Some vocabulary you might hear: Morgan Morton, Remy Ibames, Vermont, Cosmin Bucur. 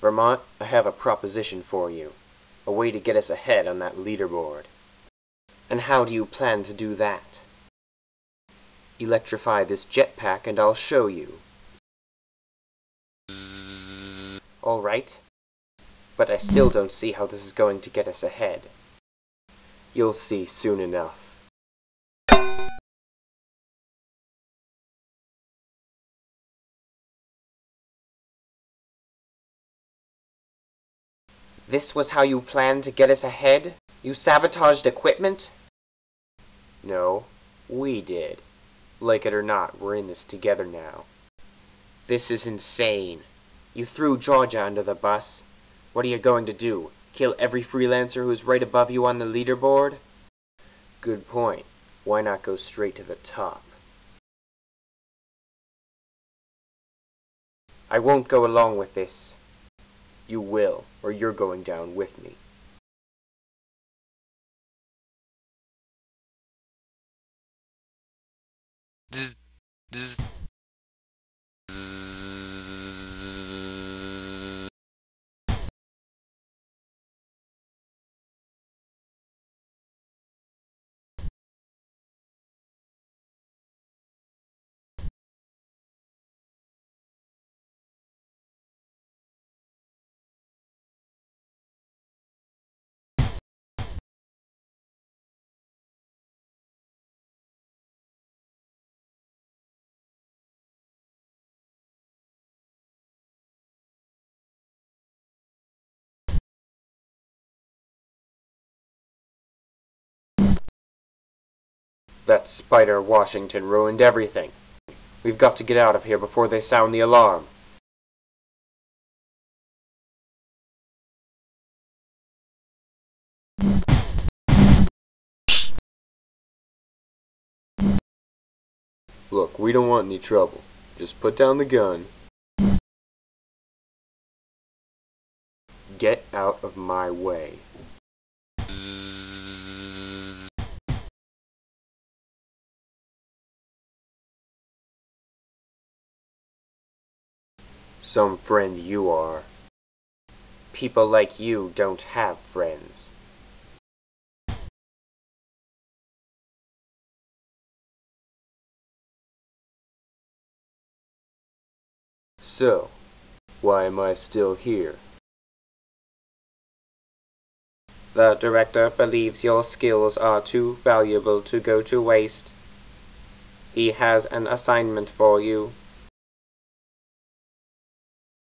Vermont, I have a proposition for you. A way to get us ahead on that leaderboard. And how do you plan to do that? Electrify this jetpack and I'll show you. All right. But I still don't see how this is going to get us ahead. You'll see soon enough. This was how you planned to get us ahead? You sabotaged equipment? No, we did. Like it or not, we're in this together now. This is insane. You threw Georgia under the bus. What are you going to do? Kill every freelancer who's right above you on the leaderboard? Good point. Why not go straight to the top? I won't go along with this. You will, or you're going down with me. That spider Washington ruined everything. We've got to get out of here before they sound the alarm. Look, we don't want any trouble. Just put down the gun. Get out of my way. Some friend you are. People like you don't have friends. So, why am I still here? The director believes your skills are too valuable to go to waste. He has an assignment for you.